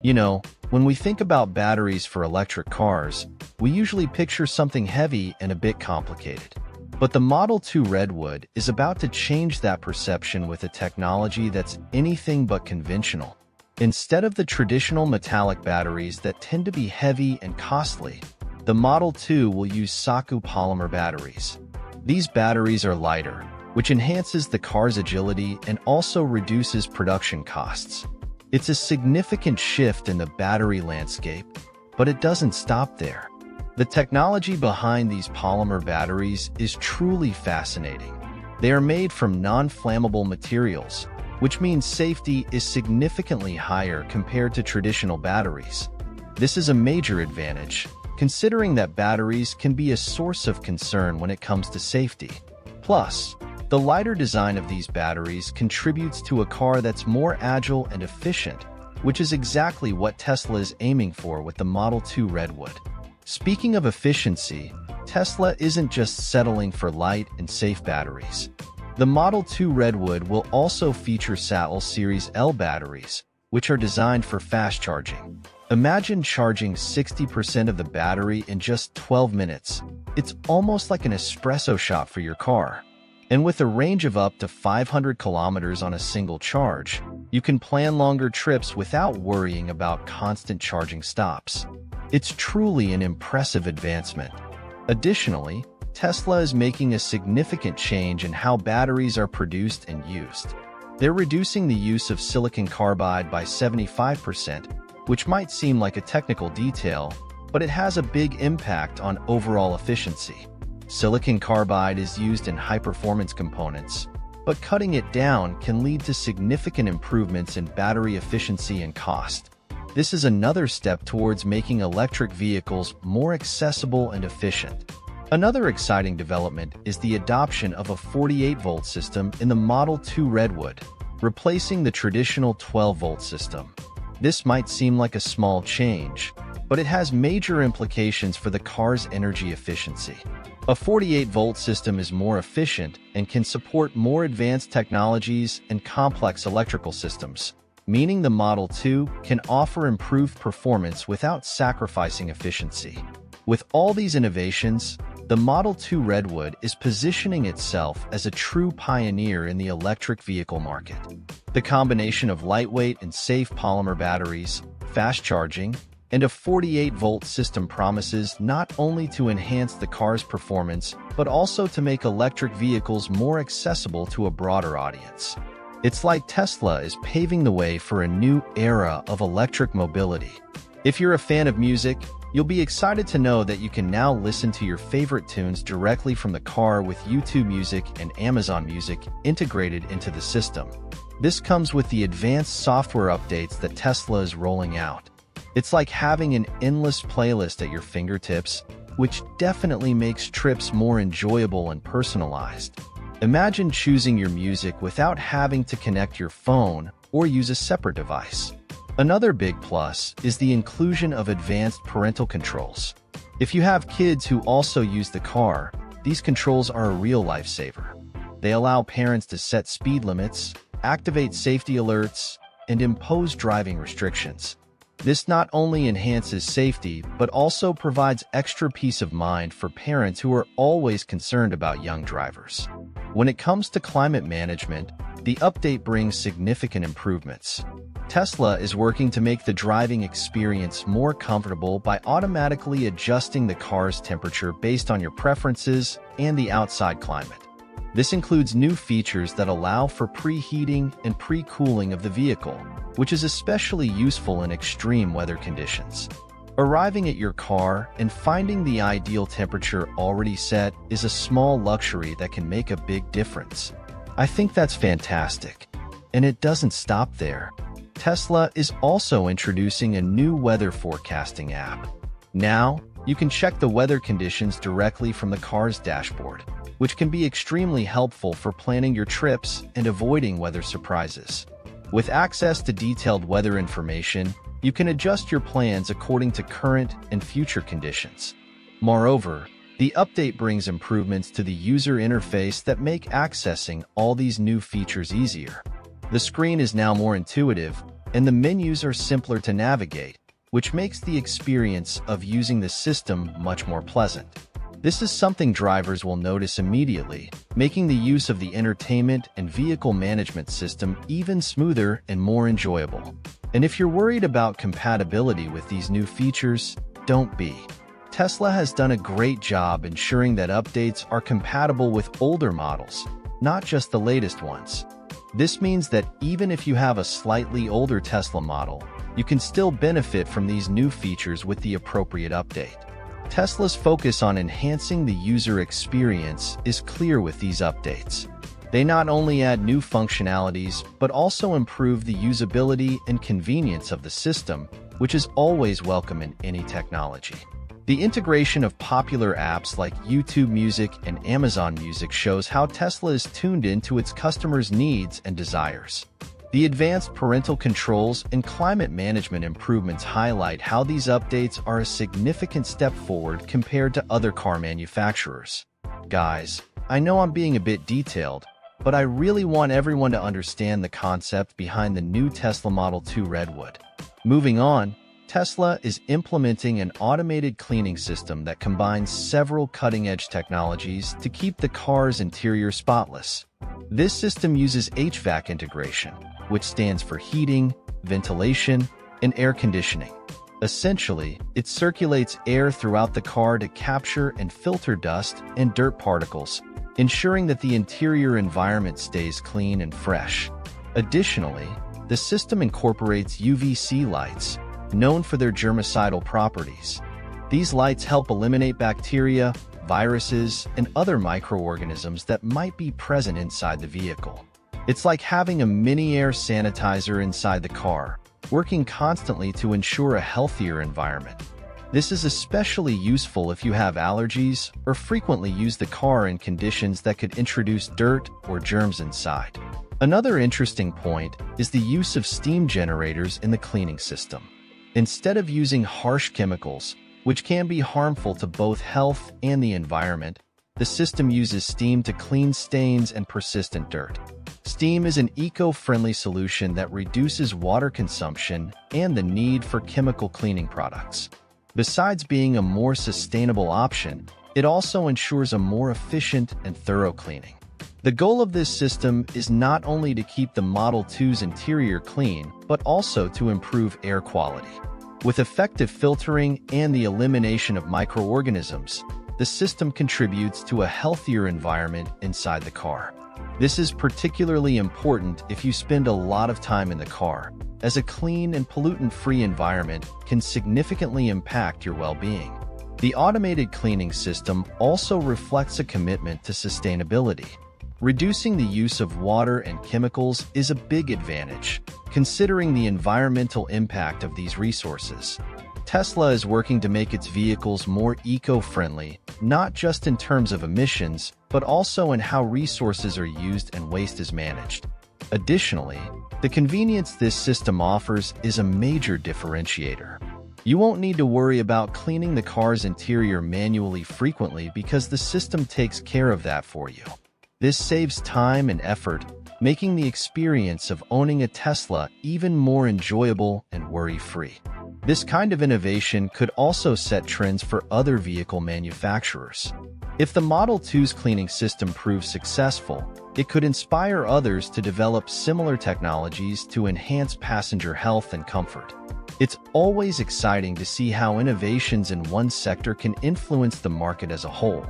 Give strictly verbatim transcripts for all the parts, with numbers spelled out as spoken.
You know, when we think about batteries for electric cars, we usually picture something heavy and a bit complicated. But the Model two Redwood is about to change that perception with a technology that's anything but conventional. Instead of the traditional metallic batteries that tend to be heavy and costly, the Model two will use Saku polymer batteries. These batteries are lighter, which enhances the car's agility and also reduces production costs. It's a significant shift in the battery landscape, but it doesn't stop there. The technology behind these polymer batteries is truly fascinating. They are made from non-flammable materials, which means safety is significantly higher compared to traditional batteries. This is a major advantage, considering that batteries can be a source of concern when it comes to safety. Plus, the lighter design of these batteries contributes to a car that's more agile and efficient, which is exactly what Tesla is aiming for with the Model two Redwood. Speaking of efficiency, Tesla isn't just settling for light and safe batteries. The Model two Redwood will also feature S A T L Series L batteries, which are designed for fast charging. Imagine charging sixty percent of the battery in just twelve minutes. It's almost like an espresso shot for your car. And with a range of up to five hundred kilometers on a single charge, you can plan longer trips without worrying about constant charging stops. It's truly an impressive advancement. Additionally, Tesla is making a significant change in how batteries are produced and used. They're reducing the use of silicon carbide by seventy-five percent, which might seem like a technical detail, but it has a big impact on overall efficiency. Silicon carbide is used in high-performance components, but cutting it down can lead to significant improvements in battery efficiency and cost. This is another step towards making electric vehicles more accessible and efficient. Another exciting development is the adoption of a forty-eight volt system in the Model two Redwood, replacing the traditional twelve volt system. This might seem like a small change, but it has major implications for the car's energy efficiency. A forty-eight volt system is more efficient and can support more advanced technologies and complex electrical systems, meaning the Model two can offer improved performance without sacrificing efficiency. With all these innovations, the Model two Redwood is positioning itself as a true pioneer in the electric vehicle market. The combination of lightweight and safe polymer batteries, fast charging, and a forty-eight volt system promises not only to enhance the car's performance, but also to make electric vehicles more accessible to a broader audience. It's like Tesla is paving the way for a new era of electric mobility. If you're a fan of music, you'll be excited to know that you can now listen to your favorite tunes directly from the car with YouTube Music and Amazon Music integrated into the system. This comes with the advanced software updates that Tesla is rolling out. It's like having an endless playlist at your fingertips, which definitely makes trips more enjoyable and personalized. Imagine choosing your music without having to connect your phone or use a separate device. Another big plus is the inclusion of advanced parental controls. If you have kids who also use the car, these controls are a real lifesaver. They allow parents to set speed limits, activate safety alerts, and impose driving restrictions. This not only enhances safety, but also provides extra peace of mind for parents who are always concerned about young drivers. When it comes to climate management, the update brings significant improvements. Tesla is working to make the driving experience more comfortable by automatically adjusting the car's temperature based on your preferences and the outside climate. This includes new features that allow for preheating and pre-cooling of the vehicle, which is especially useful in extreme weather conditions. Arriving at your car and finding the ideal temperature already set is a small luxury that can make a big difference. I think that's fantastic. And it doesn't stop there. Tesla is also introducing a new weather forecasting app. Now, you can check the weather conditions directly from the car's dashboard, which can be extremely helpful for planning your trips and avoiding weather surprises. With access to detailed weather information, you can adjust your plans according to current and future conditions. Moreover, the update brings improvements to the user interface that make accessing all these new features easier. The screen is now more intuitive, and the menus are simpler to navigate, which makes the experience of using the system much more pleasant. This is something drivers will notice immediately, making the use of the entertainment and vehicle management system even smoother and more enjoyable. And if you're worried about compatibility with these new features, don't be. Tesla has done a great job ensuring that updates are compatible with older models, not just the latest ones. This means that even if you have a slightly older Tesla model, you can still benefit from these new features with the appropriate update. Tesla's focus on enhancing the user experience is clear with these updates. They not only add new functionalities, but also improve the usability and convenience of the system, which is always welcome in any technology. The integration of popular apps like YouTube Music and Amazon Music shows how Tesla is tuned into its customers' needs and desires. The advanced parental controls and climate management improvements highlight how these updates are a significant step forward compared to other car manufacturers. Guys, I know I'm being a bit detailed, but I really want everyone to understand the concept behind the new Tesla Model two Redwood. Moving on, Tesla is implementing an automated cleaning system that combines several cutting-edge technologies to keep the car's interior spotless. This system uses H V A C integration, which stands for heating, ventilation, and air conditioning. Essentially, it circulates air throughout the car to capture and filter dust and dirt particles, ensuring that the interior environment stays clean and fresh. Additionally, the system incorporates U V C lights, known for their germicidal properties. These lights help eliminate bacteria, viruses, and other microorganisms that might be present inside the vehicle. It's like having a mini air sanitizer inside the car, working constantly to ensure a healthier environment. This is especially useful if you have allergies or frequently use the car in conditions that could introduce dirt or germs inside. Another interesting point is the use of steam generators in the cleaning system. Instead of using harsh chemicals, which can be harmful to both health and the environment, the system uses steam to clean stains and persistent dirt. Steam is an eco-friendly solution that reduces water consumption and the need for chemical cleaning products. Besides being a more sustainable option, it also ensures a more efficient and thorough cleaning. The goal of this system is not only to keep the Model two's interior clean, but also to improve air quality. With effective filtering and the elimination of microorganisms, the system contributes to a healthier environment inside the car. This is particularly important if you spend a lot of time in the car, as a clean and pollutant-free environment can significantly impact your well-being. The automated cleaning system also reflects a commitment to sustainability. Reducing the use of water and chemicals is a big advantage, considering the environmental impact of these resources. Tesla is working to make its vehicles more eco-friendly, not just in terms of emissions, but also in how resources are used and waste is managed. Additionally, the convenience this system offers is a major differentiator. You won't need to worry about cleaning the car's interior manually frequently because the system takes care of that for you. This saves time and effort, making the experience of owning a Tesla even more enjoyable and worry-free. This kind of innovation could also set trends for other vehicle manufacturers. If the Model two's cleaning system proves successful, it could inspire others to develop similar technologies to enhance passenger health and comfort. It's always exciting to see how innovations in one sector can influence the market as a whole.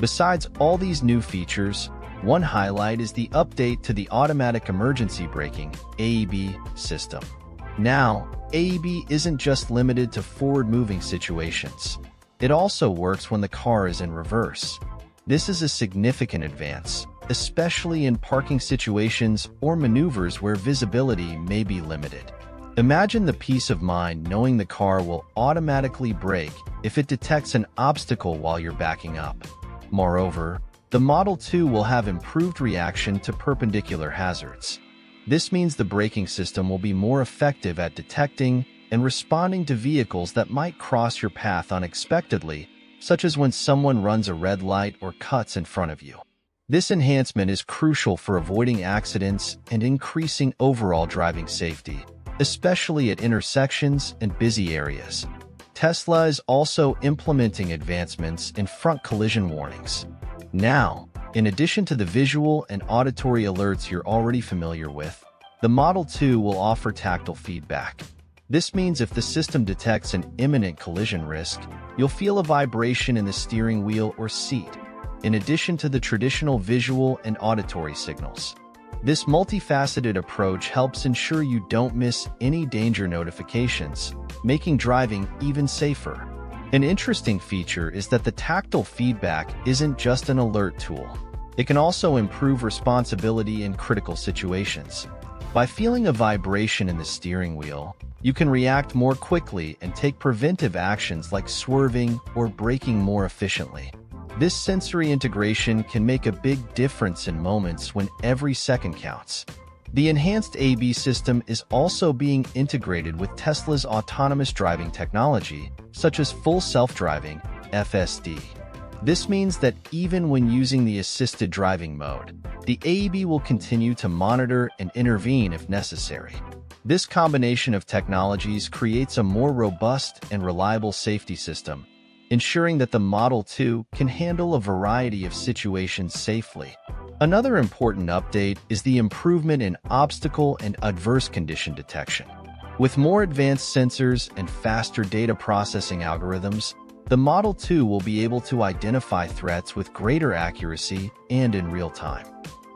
Besides all these new features, one highlight is the update to the automatic emergency braking A E B system. Now, A E B isn't just limited to forward-moving situations. It also works when the car is in reverse. This is a significant advance, especially in parking situations or maneuvers where visibility may be limited. Imagine the peace of mind knowing the car will automatically brake if it detects an obstacle while you're backing up. Moreover, the Model two will have improved reaction to perpendicular hazards. This means the braking system will be more effective at detecting and responding to vehicles that might cross your path unexpectedly, such as when someone runs a red light or cuts in front of you. This enhancement is crucial for avoiding accidents and increasing overall driving safety, especially at intersections and busy areas. Tesla is also implementing advancements in front collision warnings. Now, in addition to the visual and auditory alerts you're already familiar with, the Model two will offer tactile feedback. This means if the system detects an imminent collision risk, you'll feel a vibration in the steering wheel or seat, in addition to the traditional visual and auditory signals. This multifaceted approach helps ensure you don't miss any danger notifications, making driving even safer. An interesting feature is that the tactile feedback isn't just an alert tool. It can also improve responsibility in critical situations. By feeling a vibration in the steering wheel, you can react more quickly and take preventive actions like swerving or braking more efficiently. This sensory integration can make a big difference in moments when every second counts. The enhanced A E B system is also being integrated with Tesla's autonomous driving technology, such as Full Self-Driving, F S D. This means that even when using the assisted driving mode, the A E B will continue to monitor and intervene if necessary. This combination of technologies creates a more robust and reliable safety system, ensuring that the Model two can handle a variety of situations safely. Another important update is the improvement in obstacle and adverse condition detection. With more advanced sensors and faster data processing algorithms, the Model two will be able to identify threats with greater accuracy and in real time.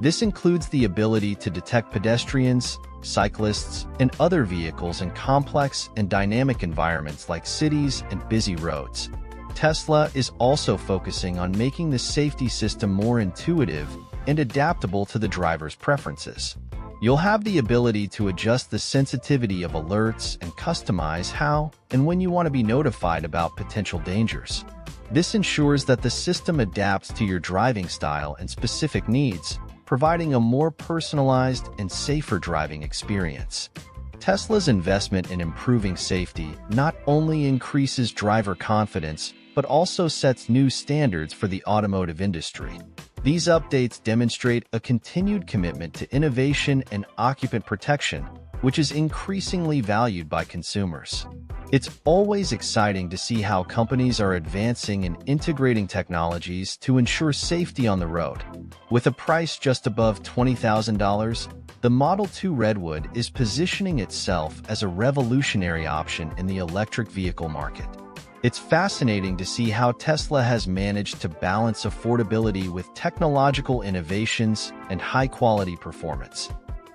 This includes the ability to detect pedestrians, cyclists, and other vehicles in complex and dynamic environments like cities and busy roads. Tesla is also focusing on making the safety system more intuitive and adaptable to the driver's preferences. You'll have the ability to adjust the sensitivity of alerts and customize how and when you want to be notified about potential dangers. This ensures that the system adapts to your driving style and specific needs, providing a more personalized and safer driving experience. Tesla's investment in improving safety not only increases driver confidence, but also sets new standards for the automotive industry. These updates demonstrate a continued commitment to innovation and occupant protection, which is increasingly valued by consumers. It's always exciting to see how companies are advancing and integrating technologies to ensure safety on the road. With a price just above twenty thousand dollars, the Model two Redwood is positioning itself as a revolutionary option in the electric vehicle market. It's fascinating to see how Tesla has managed to balance affordability with technological innovations and high-quality performance.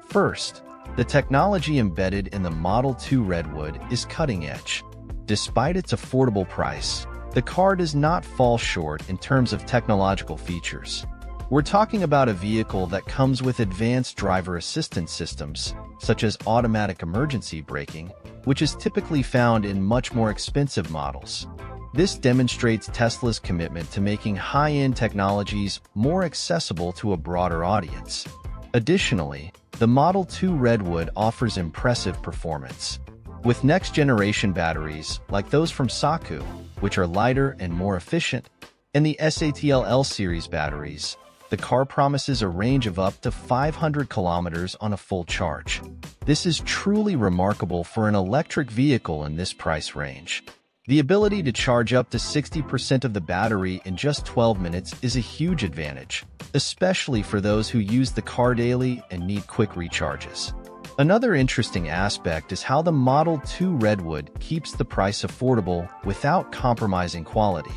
First, the technology embedded in the Model two Redwood is cutting-edge. Despite its affordable price, the car does not fall short in terms of technological features. We're talking about a vehicle that comes with advanced driver assistance systems, such as automatic emergency braking, which is typically found in much more expensive models. This demonstrates Tesla's commitment to making high-end technologies more accessible to a broader audience. Additionally, the Model two Redwood offers impressive performance. With next-generation batteries, like those from Saku, which are lighter and more efficient, and the S A T L L series batteries, the car promises a range of up to five hundred kilometers on a full charge. This is truly remarkable for an electric vehicle in this price range. The ability to charge up to sixty percent of the battery in just twelve minutes is a huge advantage, especially for those who use the car daily and need quick recharges. Another interesting aspect is how the Model two Redwood keeps the price affordable without compromising quality.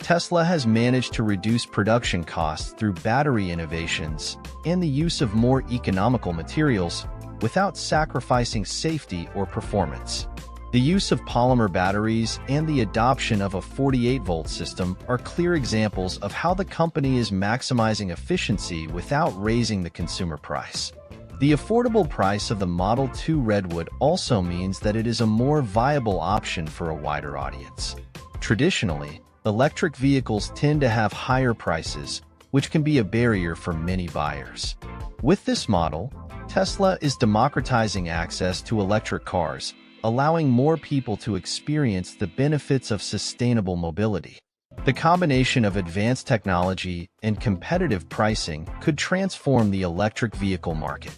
Tesla has managed to reduce production costs through battery innovations and the use of more economical materials without sacrificing safety or performance. The use of polymer batteries and the adoption of a forty-eight volt system are clear examples of how the company is maximizing efficiency without raising the consumer price. The affordable price of the Model two Redwood also means that it is a more viable option for a wider audience. Traditionally, electric vehicles tend to have higher prices, which can be a barrier for many buyers. With this model, Tesla is democratizing access to electric cars, allowing more people to experience the benefits of sustainable mobility. The combination of advanced technology and competitive pricing could transform the electric vehicle market.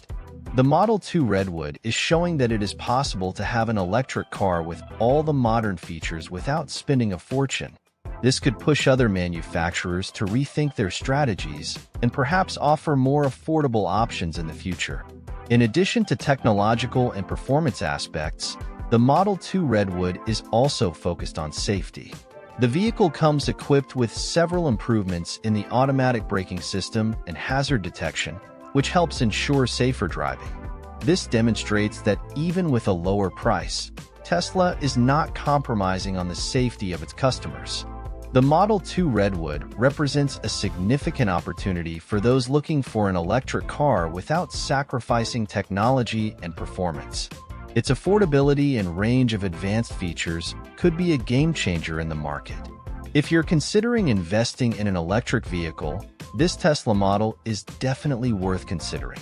The Model two Redwood is showing that it is possible to have an electric car with all the modern features without spending a fortune. This could push other manufacturers to rethink their strategies and perhaps offer more affordable options in the future. In addition to technological and performance aspects, the Model two Redwood is also focused on safety. The vehicle comes equipped with several improvements in the automatic braking system and hazard detection, which helps ensure safer driving. This demonstrates that even with a lower price, Tesla is not compromising on the safety of its customers. The Model two Redwood represents a significant opportunity for those looking for an electric car without sacrificing technology and performance. Its affordability and range of advanced features could be a game changer in the market. If you're considering investing in an electric vehicle, this Tesla model is definitely worth considering.